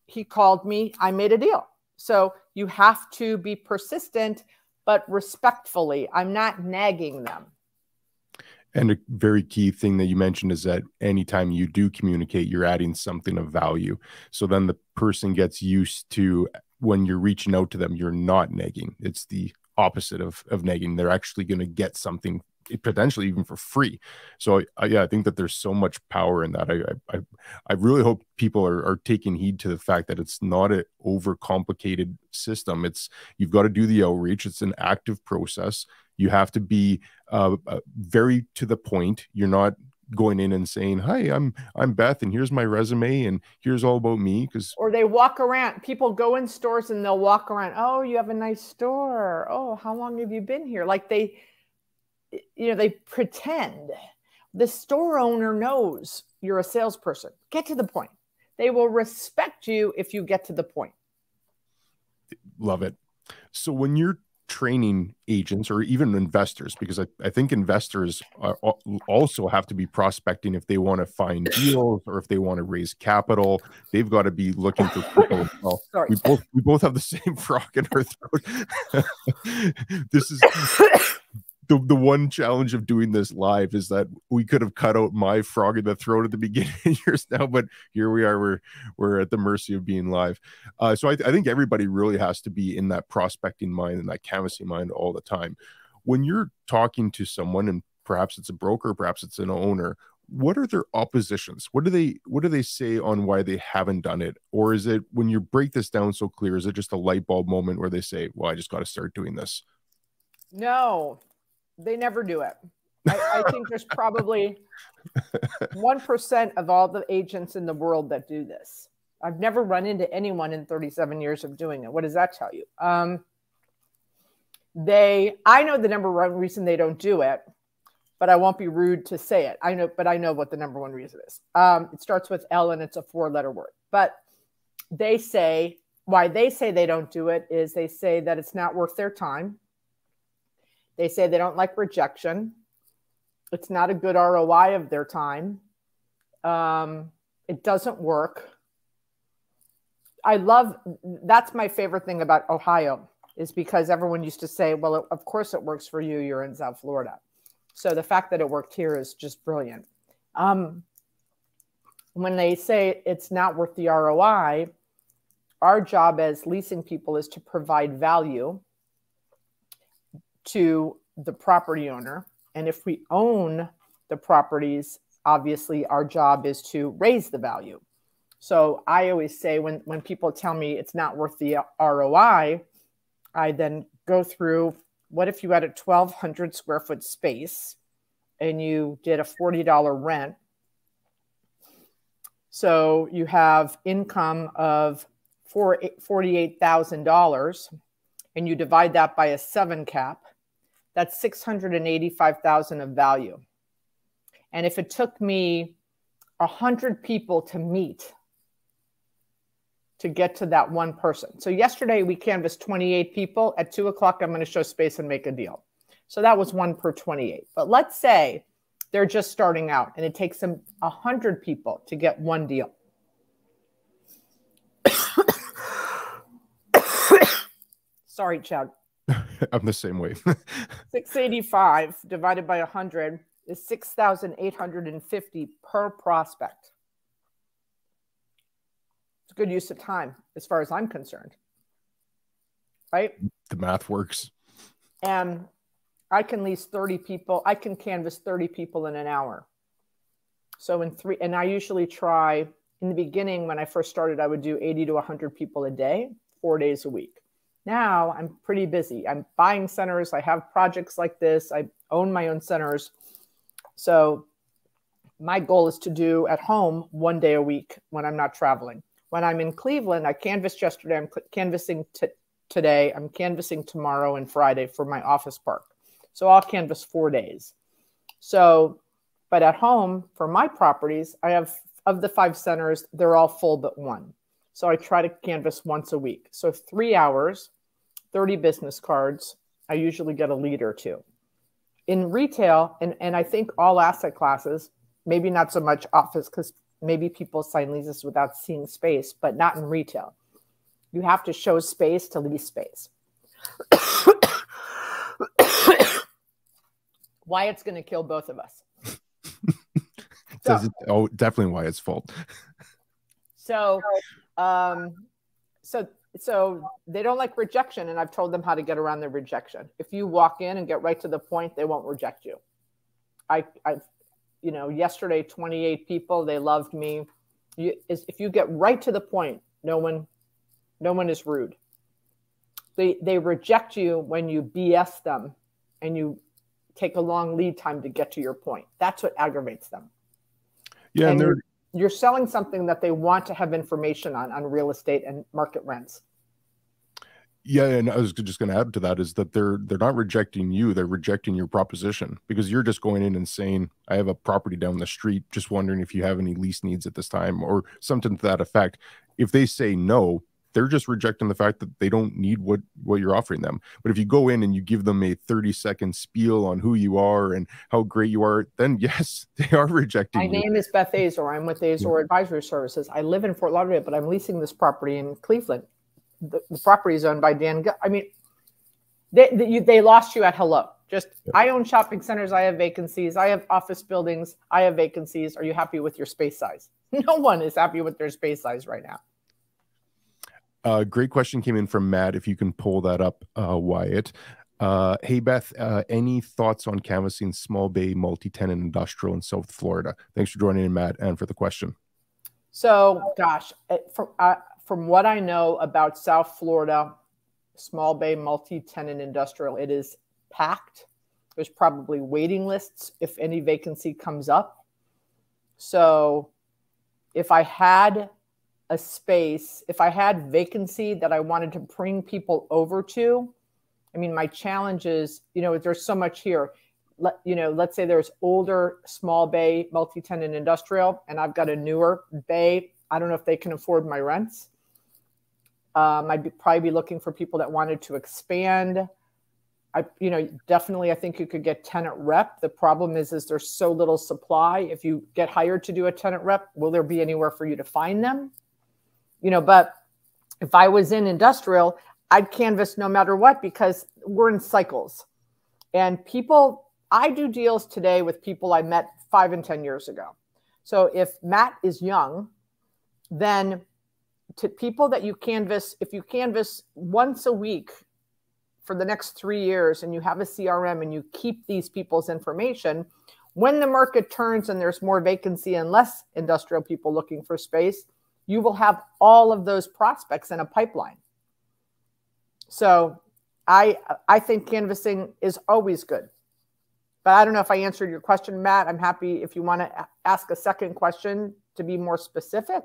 He called me, I made a deal. So you have to be persistent, but respectfully. I'm not nagging them. And a very key thing that you mentioned is that anytime you do communicate, you're adding something of value. So then the person gets used to, when you're reaching out to them, you're not nagging. It's the opposite of, of nagging. They're actually going to get something potentially even for free. So I, yeah, I think that there's so much power in that. I I, I really hope people are, are taking heed to the fact that it's not an overcomplicated system. It's, you've got to do the outreach. It's an active process. You have to be uh, very to the point. You're not going in and saying, hi, I'm, I'm Beth, and here's my resume, and here's all about me. Cause, or they walk around, people go in stores and they'll walk around. Oh, you have a nice store. Oh, how long have you been here? Like they, you know, they pretend. The store owner knows you're a salesperson. Get to the point. They will respect you if you get to the point. Love it. So when you're training agents or even investors, because I, I think investors are, also have to be prospecting if they want to find deals or if they want to raise capital. They've got to be looking for people. Well, Sorry. We both we both have the same frog in our throat. This is the, the one challenge of doing this live is that we could have cut out my frog in the throat at the beginning of years now, but here we are, we're, we're at the mercy of being live. Uh, so I, th I think everybody really has to be in that prospecting mind and that canvassing mind all the time. When you're talking to someone, and perhaps it's a broker, perhaps it's an owner, what are their oppositions? What do they, what do they say on why they haven't done it? Or is it, when you break this down so clear, is it just a light bulb moment where they say, well, I just got to start doing this? No. They never do it. I, I think there's probably one percent of all the agents in the world that do this. I've never run into anyone in thirty-seven years of doing it. What does that tell you? Um, they, I know the number one reason they don't do it, but I won't be rude to say it. I know, but I know what the number one reason is. Um, it starts with L and it's a four letter word, but they say, why they say they don't do it is they say that it's not worth their time. They say they don't like rejection. It's not a good R O I of their time. Um, it doesn't work. I love, that's my favorite thing about Ohio, is because everyone used to say, well, it, of course it works for you. You're in South Florida. So the fact that it worked here is just brilliant. Um, when they say it's not worth the R O I, our job as leasing people is to provide value to the property owner. And if we own the properties, obviously our job is to raise the value. So I always say, when, when people tell me it's not worth the R O I, I then go through, what if you had a twelve hundred square foot space and you did a forty dollar rent? So you have income of forty-eight thousand dollars and you divide that by a seven cap, that's six hundred eighty-five thousand of value. And if it took me one hundred people to meet to get to that one person. So yesterday we canvassed twenty-eight people. At two o'clock, I'm going to show space and make a deal. So that was one per twenty-eight. But let's say they're just starting out and it takes them one hundred people to get one deal. Sorry, Chad. I'm the same way. six eighty-five divided by one hundred is six thousand eight hundred fifty per prospect. It's a good use of time as far as I'm concerned. Right? The math works. And I can lease thirty people. I can canvas thirty people in an hour. So in three, and I usually try in the beginning when I first started, I would do eighty to one hundred people a day, four days a week. Now I'm pretty busy. I'm buying centers. I have projects like this. I own my own centers. So my goal is to do at home one day a week when I'm not traveling. When I'm in Cleveland, I canvassed yesterday. I'm canvassing today. I'm canvassing tomorrow and Friday for my office park. So I'll canvass four days. So, but at home for my properties, I have of the five centers, they're all full but one. So I try to canvass once a week. So three hours. thirty business cards, I usually get a lead or two. In retail, and, and I think all asset classes, maybe not so much office because maybe people sign leases without seeing space, but not in retail. You have to show space to lease space. Wyatt's going to kill both of us. Does it, oh, definitely Wyatt's fault. So, um, so... So they don't like rejection, and I've told them how to get around their rejection. If you walk in and get right to the point, they won't reject you. I, I you know, yesterday, twenty-eight people, they loved me. You, if you get right to the point, no one, no one is rude. They, they reject you when you B S them and you take a long lead time to get to your point. That's what aggravates them. Yeah, and, and they're... You're selling something that they want to have information on, on real estate and market rents. Yeah, and I was just going to add to that is that they're they're not rejecting you; they're rejecting your proposition because you're just going in and saying, "I have a property down the street, just wondering if you have any lease needs at this time," or something to that effect. If they say no, they're just rejecting the fact that they don't need what what you're offering them. But if you go in and you give them a thirty second spiel on who you are and how great you are, then yes, they are rejecting you. My name is Beth Azor. I'm with Azor Advisory Services. I live in Fort Lauderdale, but I'm leasing this property in Cleveland. The, the property is owned by Dan. G I mean, they they, you, they lost you at hello. Just yep. I own shopping centers. I have vacancies. I have office buildings. I have vacancies. Are you happy with your space size? No one is happy with their space size right now. Uh, great question came in from Matt. If you can pull that up, uh, Wyatt. Uh, hey, Beth, uh, any thoughts on canvassing small bay, multi-tenant industrial in South Florida? Thanks for joining in, Matt, and for the question. So, gosh, from, uh, from what I know about South Florida, small bay, multi-tenant industrial, it is packed. There's probably waiting lists if any vacancy comes up. So if I had... a space, if I had vacancy that I wanted to bring people over to, I mean, my challenge is, you know, there's so much here. Let, you know, let's say there's older small bay, multi-tenant industrial, and I've got a newer bay. I don't know if they can afford my rents. Um, I'd be, probably be looking for people that wanted to expand. I, you know, definitely I think you could get tenant rep. The problem is, is there's so little supply. If you get hired to do a tenant rep, will there be anywhere for you to find them? You know, but if I was in industrial, I'd canvas no matter what, because we're in cycles. And people, I do deals today with people I met five and ten years ago. So if Matt is young, then to people that you canvas, if you canvas once a week for the next three years and you have a C R M and you keep these people's information, when the market turns and there's more vacancy and less industrial people looking for space, you will have all of those prospects in a pipeline. So I, I think canvassing is always good. But I don't know if I answered your question, Matt. I'm happy if you want to ask a second question to be more specific.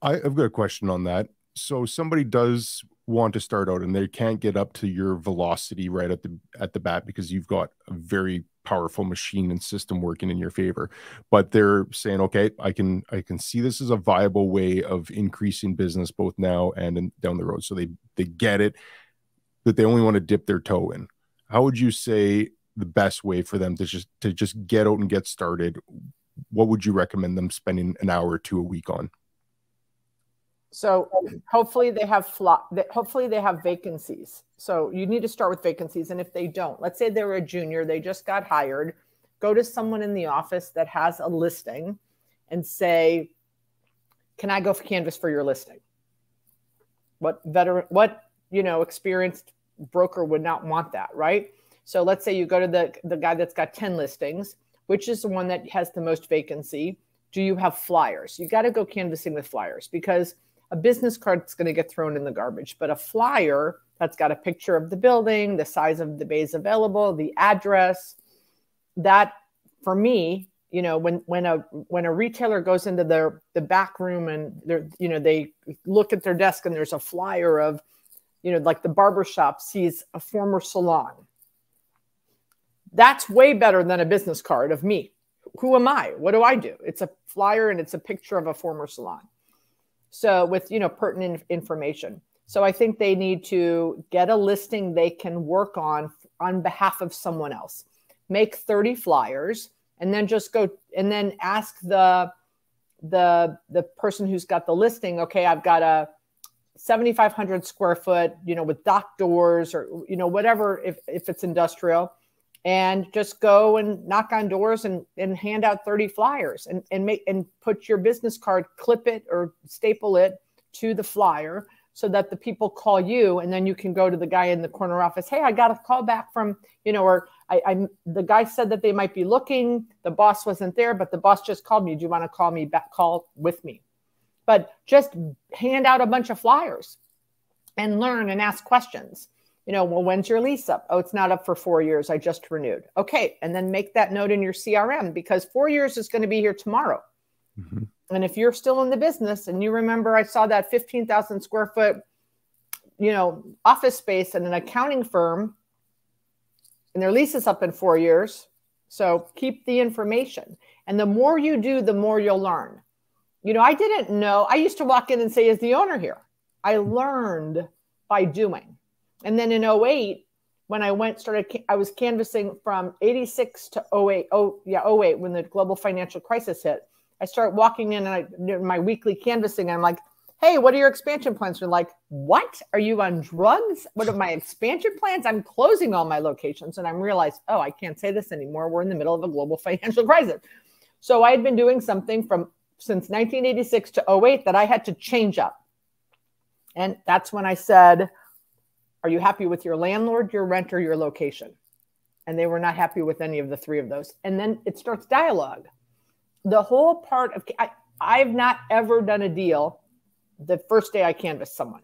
I've got a question on that. So somebody does want to start out and they can't get up to your velocity right at the at the bat because you've got a very powerful machine and system working in your favor, but they're saying, okay, I can, I can see this is a viable way of increasing business both now and in, down the road. So they, they get it, but they only want to dip their toe in. How would you say the best way for them to just, to just get out and get started? What would you recommend them spending an hour or two a week on? So hopefully they have flop, hopefully they have vacancies. So you need to start with vacancies. And if they don't, let's say they're a junior, they just got hired, go to someone in the office that has a listing and say, can I go for canvas for your listing? What veteran, what, you know, experienced broker would not want that, right? So let's say you go to the, the guy that's got ten listings, which is the one that has the most vacancy. Do you have flyers? You got to go canvassing with flyers, because a business card is going to get thrown in the garbage, but a flyer that's got a picture of the building, the size of the bays available, the address, that for me, you know, when, when a, when a retailer goes into their, the back room and they're, you know, they look at their desk and there's a flyer of, you know, like the barbershop sees a former salon. That's way better than a business card of me. Who am I? What do I do? It's a flyer and it's a picture of a former salon. So with, you know, pertinent information. So I think they need to get a listing they can work on on behalf of someone else. Make thirty flyers and then just go and then ask the, the, the person who's got the listing, okay, I've got a seventy-five hundred square foot, you know, with dock doors or, you know, whatever, if, if it's industrial, and just go and knock on doors and, and hand out thirty flyers and, and make, and put your business card, clip it or staple it to the flyer so that the people call you. And then you can go to the guy in the corner office. Hey, I got a call back from, you know, or I, I, the guy said that they might be looking, the boss wasn't there, but the boss just called me. Do you want to call me back? Call with me, but just hand out a bunch of flyers and learn and ask questions. You know, well, when's your lease up? Oh, it's not up for four years. I just renewed. Okay. And then make that note in your C R M, because four years is going to be here tomorrow. Mm-hmm. And if you're still in the business and you remember, I saw that fifteen thousand square foot, you know, office space and an accounting firm and their lease is up in four years. So keep the information. And the more you do, the more you'll learn. You know, I didn't know. I used to walk in and say, is the owner here? I learned by doing. And then in oh eight, when I went, started, I was canvassing from eighty-six to oh eight. Oh yeah. oh eight, when the global financial crisis hit, I started walking in and I did my weekly canvassing. And I'm like, hey, what are your expansion plans? They're like, what? Are you on drugs? What are my expansion plans? I'm closing all my locations. And I'm realized, oh, I can't say this anymore. We're in the middle of a global financial crisis. So I had been doing something from since nineteen eighty-six to oh eight that I had to change up. And that's when I said, are you happy with your landlord, your renter, your location? And they were not happy with any of the three of those. And then it starts dialogue. The whole part of, I, I've not ever done a deal the first day I canvass someone.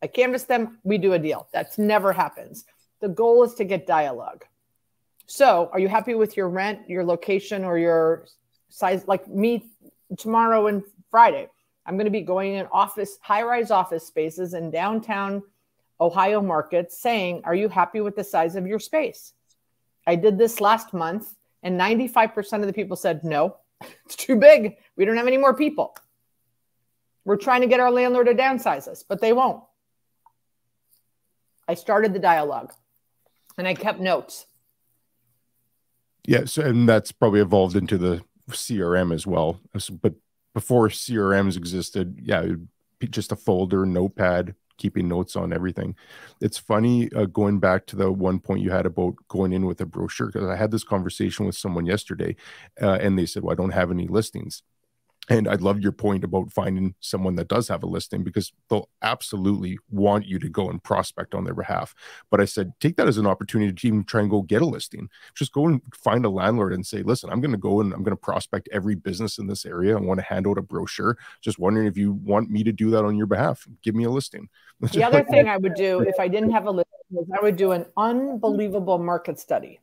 I canvass them, we do a deal. That's never happens. The goal is to get dialogue. So are you happy with your rent, your location, or your size? Like me tomorrow and Friday, I'm going to be going in office, high-rise office spaces in downtown Ohio markets saying, are you happy with the size of your space? I did this last month and ninety-five percent of the people said, no, it's too big. We don't have any more people. We're trying to get our landlord to downsize us, but they won't. I started the dialogue and I kept notes. Yes. And that's probably evolved into the C R M as well. But before C R Ms existed, yeah, just a folder, notepad, keeping notes on everything. It's funny, uh, going back to the one point you had about going in with a brochure, because I had this conversation with someone yesterday, uh, and they said, well, I don't have any listings. And I love your point about finding someone that does have a listing, because they'll absolutely want you to go and prospect on their behalf. But I said, take that as an opportunity to even try and go get a listing. Just go and find a landlord and say, listen, I'm going to go and I'm going to prospect every business in this area. I want to hand out a brochure. Just wondering if you want me to do that on your behalf. Give me a listing. The other thing I would do if I didn't have a listing is I would do an unbelievable market study.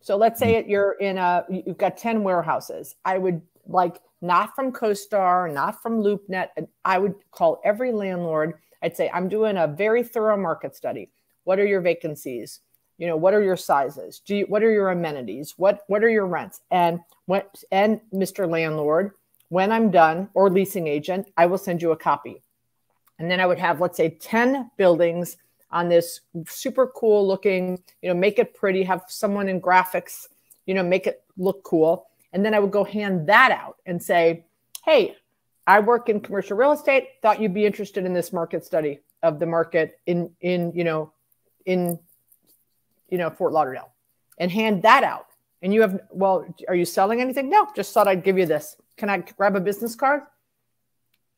So let's say you're in a, you've got ten warehouses. I would like, not from CoStar, not from LoopNet. And I would call every landlord. I'd say, I'm doing a very thorough market study. What are your vacancies? You know, what are your sizes? Do you, what are your amenities? What, what are your rents? And what, and Mister Landlord, when I'm done, or leasing agent, I will send you a copy. And then I would have, let's say, ten buildings on this super cool looking, you know, make it pretty, have someone in graphics, you know, make it look cool. And then I would go hand that out and say, hey, I work in commercial real estate, thought you'd be interested in this market study of the market in, in, you know, in, you know, Fort Lauderdale, and hand that out. And you have, well, are you selling anything? No, just thought I'd give you this. Can I grab a business card?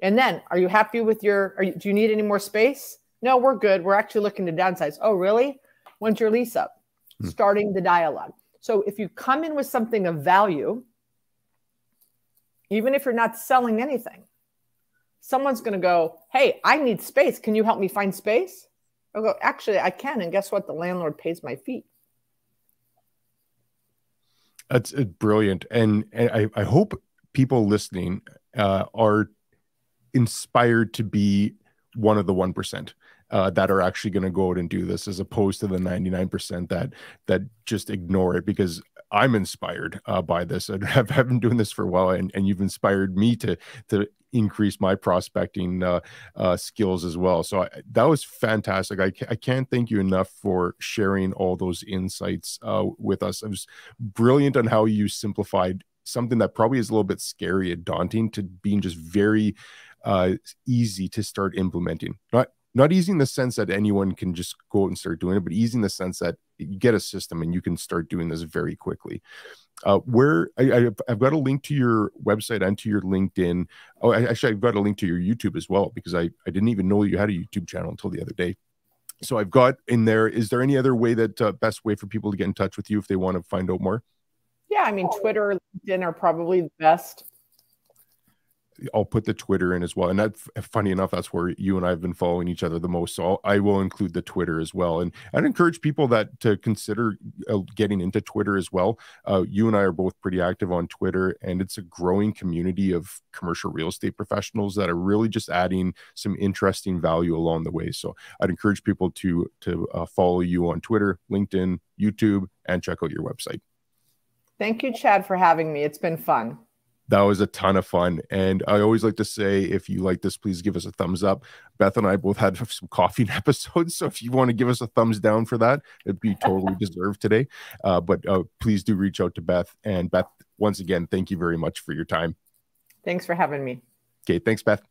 And then are you happy with your, are you, do you need any more space? No, we're good. We're actually looking to downsize. Oh, really? When's your lease up? Hmm. Starting the dialogue. So if you come in with something of value, even if you're not selling anything, someone's going to go, hey, I need space. Can you help me find space? I'll go, actually, I can. And guess what? The landlord pays my fee. That's brilliant. And, and I, I hope people listening uh, are inspired to be one of the one percent uh, that are actually going to go out and do this, as opposed to the ninety-nine percent that that just ignore it, because I'm inspired uh, by this. I have, I've been doing this for a while, and, and you've inspired me to to increase my prospecting uh, uh, skills as well. So I, that was fantastic. I, I can't thank you enough for sharing all those insights uh, with us. It was brilliant on how you simplified something that probably is a little bit scary and daunting to being just very uh, easy to start implementing. Not Not easy in the sense that anyone can just go out and start doing it, but easy in the sense that you get a system and you can start doing this very quickly. Uh, where I, I, I've got a link to your website and to your LinkedIn. Oh, I, actually, I've got a link to your YouTube as well, because I, I didn't even know you had a YouTube channel until the other day. So I've got in there, is there any other way that uh, best way for people to get in touch with you if they want to find out more? Yeah, I mean, Twitter, LinkedIn are probably the best. I'll put the Twitter in as well. And that's funny enough, that's where you and I have been following each other the most. So I'll, I will include the Twitter as well. And I'd encourage people that to consider uh, getting into Twitter as well. Uh, you and I are both pretty active on Twitter, and it's a growing community of commercial real estate professionals that are really just adding some interesting value along the way. So I'd encourage people to, to uh, follow you on Twitter, LinkedIn, YouTube, and check out your website. Thank you, Chad, for having me. It's been fun. That was a ton of fun. And I always like to say, if you like this, please give us a thumbs up. Beth and I both had some coffee episodes, so if you want to give us a thumbs down for that, it'd be totally deserved today. Uh, but uh, please do reach out to Beth. And Beth, once again, thank you very much for your time. Thanks for having me. Okay, thanks, Beth.